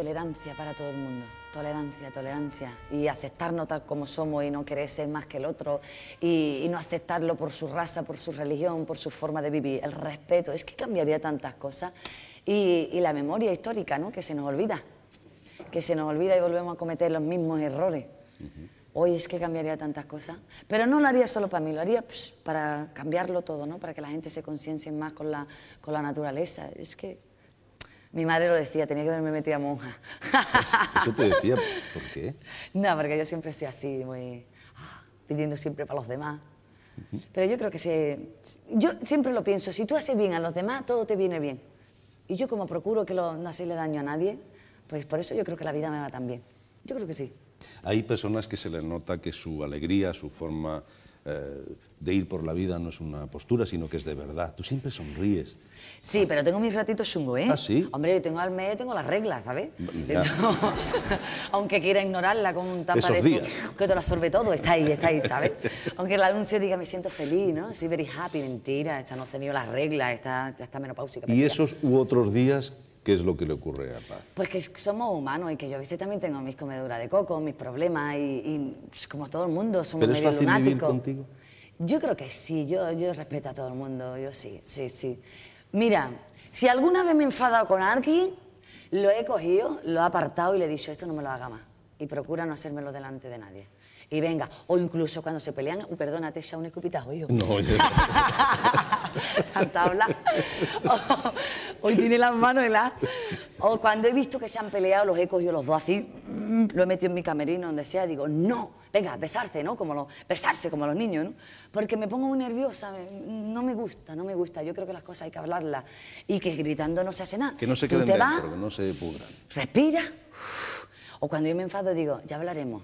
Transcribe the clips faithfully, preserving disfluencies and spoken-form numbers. Tolerancia para todo el mundo, tolerancia, tolerancia, y aceptarnos tal como somos y no querer ser más que el otro y, y no aceptarlo por su raza, por su religión, por su forma de vivir. El respeto, es que cambiaría tantas cosas. Y, y la memoria histórica, ¿no?, que se nos olvida, que se nos olvida y volvemos a cometer los mismos errores. Uh-huh. Hoy es que cambiaría tantas cosas, pero no lo haría solo para mí, lo haría pues, para cambiarlo todo, ¿no?, para que la gente se conciencie más con la, con la naturaleza. Es que... Mi madre lo decía, tenía que haberme metido a monja. ¿Eso te decía? ¿Por qué? No, porque yo siempre soy así, muy... Ah, pidiendo siempre para los demás. Uh-huh. Pero yo creo que se... Yo siempre lo pienso, si tú haces bien a los demás, todo te viene bien. Y yo como procuro que lo, no hacerle daño a nadie, pues por eso yo creo que la vida me va tan bien. Yo creo que sí. Hay personas que se les nota que su alegría, su forma... Eh, de ir por la vida no es una postura, sino que es de verdad. Tú siempre sonríes. Sí, pero tengo mis ratitos chungos, ¿eh? ¿Ah, sí? Hombre, yo tengo al mes, tengo las reglas, ¿sabes? Eso, aunque quiera ignorarla con un tapa de esto, que te lo absorbe todo, está ahí, está ahí, ¿sabes? Aunque el anuncio diga, me siento feliz, ¿no? Sí, very happy, mentira, esta no ha tenido las reglas, esta, esta menopáusica. ¿Y esos u otros días qué es lo que le ocurre a Paz? Pues que somos humanos y que yo a veces también tengo mis comeduras de coco, mis problemas y, y pues como todo el mundo somos medio lunáticos. ¿Pero es fácil vivir contigo? Yo creo que sí, yo, yo respeto a todo el mundo, yo sí, sí, sí. Mira, si alguna vez me he enfadado con alguien, lo he cogido, lo he apartado y le he dicho, esto no me lo haga más. Y procura no hacérmelo delante de nadie. Y venga, o incluso cuando se pelean, uh, perdona, te he echado un escupitajo, hijo. No, oye. Tabla. O, hoy tiene las manos heladas. O cuando he visto que se han peleado, los he cogido los dos así, lo he metido en mi camerino, donde sea, y digo, no, venga, besarse, ¿no? Como los, besarse como los niños, ¿no? Porque me pongo muy nerviosa, no me gusta, no me gusta. Yo creo que las cosas hay que hablarlas y que gritando no se hace nada. Que no se queden dentro, vas, que no se pudran. Respira. O cuando yo me enfado, digo, ya hablaremos.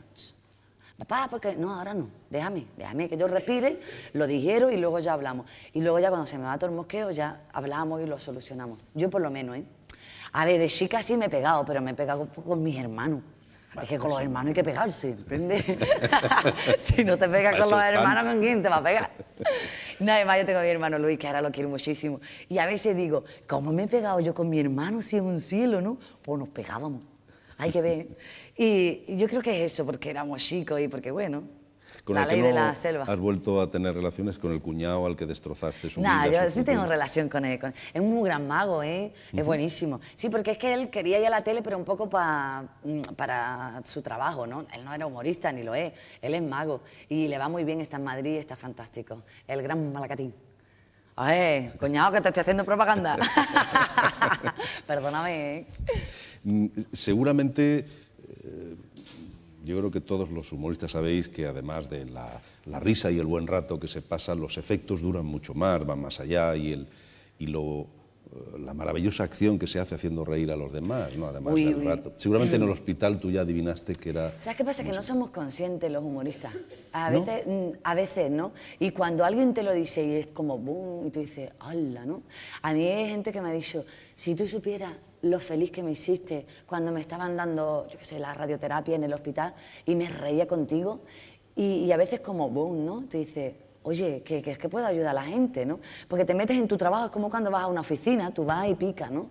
Papá, porque no, ahora no, déjame, déjame que yo respire, lo digiero y luego ya hablamos. Y luego ya cuando se me va todo el mosqueo ya hablamos y lo solucionamos. Yo por lo menos, ¿eh? A ver, de chica sí me he pegado, pero me he pegado con mis hermanos. Es que con los hermanos hay que pegarse, ¿entiendes? Si no te pegas con los hermanos, ¿con quién te va a pegar? Nada más, yo tengo a mi hermano Luis, que ahora lo quiero muchísimo. Y a veces digo, ¿cómo me he pegado yo con mi hermano si es un cielo, no? Pues nos pegábamos. Hay que ver. Y yo creo que es eso, porque éramos chicos y porque, bueno, con la ley no de la selva. ¿Has vuelto a tener relaciones con el cuñado al que destrozaste su vida? No, yo sí tengo relación con él. Con... Es un muy gran mago, ¿eh? Uh-huh. Es buenísimo. Sí, porque es que él quería ir a la tele, pero un poco pa, para su trabajo, ¿no? Él no era humorista, ni lo es. Él es mago. Y le va muy bien, está en Madrid, está fantástico. El gran Malacatín. ¡Ay, cuñado, que te estoy haciendo propaganda! Perdóname, ¿eh? Seguramente, eh, yo creo que todos los humoristas sabéis que además de la, la risa y el buen rato que se pasa, los efectos duran mucho más, van más allá y, el, y lo, la maravillosa acción que se hace haciendo reír a los demás, ¿no? Además uy, del uy. rato. Seguramente en el hospital tú ya adivinaste que era... ¿Sabes qué pasa? Que no somos conscientes los humoristas. A veces, ¿no? A veces, ¿no? Y cuando alguien te lo dice y es como boom, y tú dices, ¡hala!, ¿no? A mí hay gente que me ha dicho, si tú supieras lo feliz que me hiciste cuando me estaban dando, yo qué sé, la radioterapia en el hospital y me reía contigo y, y a veces como boom, ¿no? Tú dices, oye, que, que es que puedo ayudar a la gente, ¿no? Porque te metes en tu trabajo, es como cuando vas a una oficina, tú vas y picas, ¿no?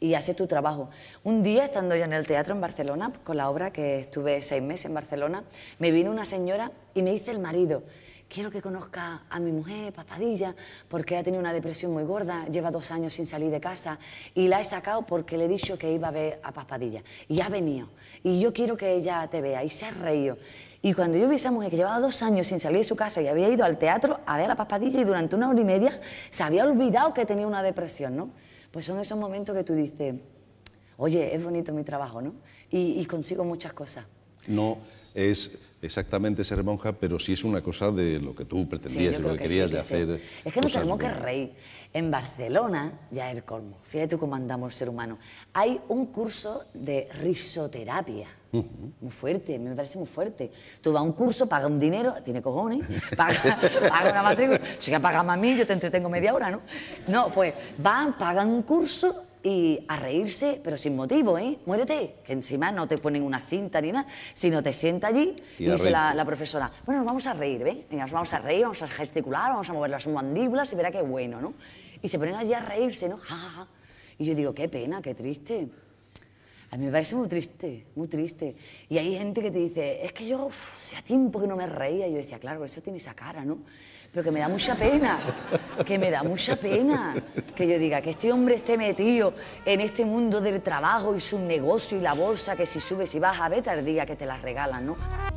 Y haces tu trabajo. Un día, estando yo en el teatro en Barcelona, pues, con la obra que estuve seis meses en Barcelona, me vino una señora y me dice el marido, quiero que conozca a mi mujer, Paz Padilla, porque ha tenido una depresión muy gorda, lleva dos años sin salir de casa y la he sacado porque le he dicho que iba a ver a Paz Padilla. Y ha venido. Y yo quiero que ella te vea. Y se ha reído. Y cuando yo vi a esa mujer que llevaba dos años sin salir de su casa y había ido al teatro a ver a Paz Padilla y durante una hora y media se había olvidado que tenía una depresión, ¿no? Pues son esos momentos que tú dices, oye, es bonito mi trabajo, ¿no? Y, y consigo muchas cosas. No es exactamente ser monja, pero sí es una cosa de lo que tú pretendías, sí, lo que, que querías sí, que de sí. hacer. Es que nos tenemos que reír. En Barcelona ya es el colmo. Fíjate tú cómo andamos el ser humano. Hay un curso de risoterapia. Uh-huh. Muy fuerte, me parece muy fuerte. Tú vas a un curso, pagas un dinero, tiene cojones, paga, paga una matrícula. Si que pagas a mí, yo te entretengo media hora, ¿no? No, pues van, pagan un curso y a reírse, pero sin motivo, ¿eh? Muérete, que encima no te ponen una cinta ni nada, sino te sienta allí y, y dice la, la profesora, bueno, nos vamos a reír, ¿ves? Nos vamos a reír, vamos a gesticular, vamos a mover las mandíbulas y verá qué bueno, ¿no? Y se ponen allí a reírse, ¿no? Ja, ja, ja. Y yo digo, qué pena, qué triste. A mí me parece muy triste, muy triste. Y hay gente que te dice, es que yo hacía tiempo que no me reía. Y yo decía, claro, por eso tiene esa cara, ¿no? Pero que me da mucha pena, que me da mucha pena que yo diga que este hombre esté metido en este mundo del trabajo y su negocio y la bolsa, que si subes y bajas, a ver, te diga que te las regalan, ¿no?